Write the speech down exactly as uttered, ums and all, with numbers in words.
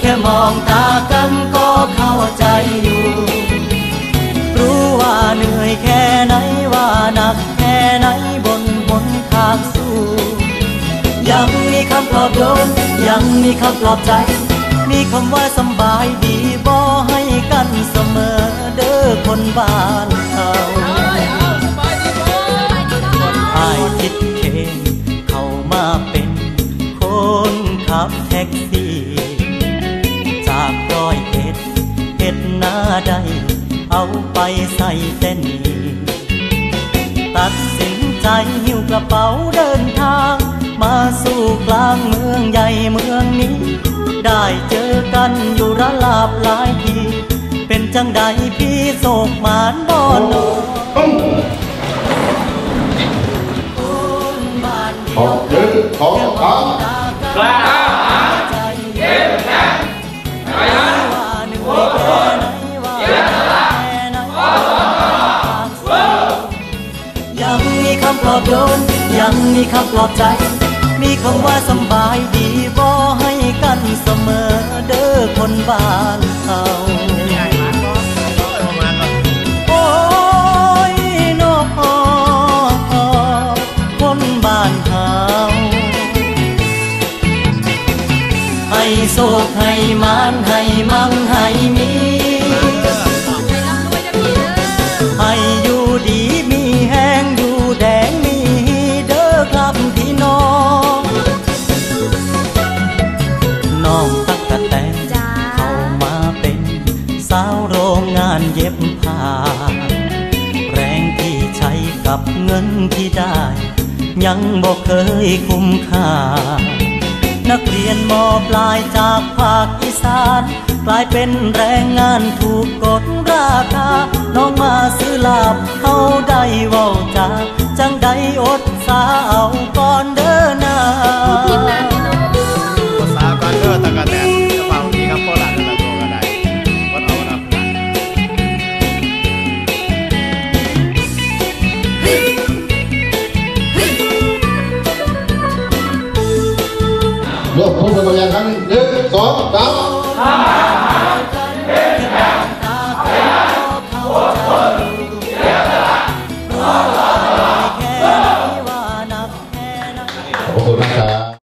แค่มองตากันก็เข้าใจอยู่รู้ว่าเหนื่อยแค่ไหนว่าหนักแค่ไหนบนหนทางสู้ยังมีคำปลอบโยนยังมีคำปลอบใจมีคำว่าสบายดีบ่ให้กันเสมอเด้อคนบ้านเขาคนไทยคิดเองเขามาเป็นคนขับแท็กซี่จากร้อยเอ็ดเอ็ดหน้าได้เอาไปใส่เส้นตัดสินใจหิ้วกระเป๋าเดินทางมาสู่กลางเมืองใหญ่เมืองนี้ได้เจอกันอยู่ระลาบหลายทีเป็นจังใดพี่โศกหมานบ่หนอขอบเดินขอบขากล้ายังมีคำปลอบใจมีคำว่าสบายดีบ่ให้กันเสมอเด้อคนบ้านเขาโอ้ยน้องคนบ้านเขาให้โชคให้มานให้มั่งให้มีให้อยู่ดีมีแห้งอยู่แดงสาวโรงงานเย็บผ้าแรงที่ใช้กับเงินที่ได้ยังบ่เคยคุ้มค่านักเรียนม.ปลายจากภาคอีสานกลายเป็นแรงงานถูกกดราคาน้องมาซื้อลาบเขาได้เว้าจาจังได้อดสาเอาก่อนเด้อนาอดสาก่อนเด้อตะกะแตนเริ่มพูดกันอย่างนั้นหนึ่งสองสาม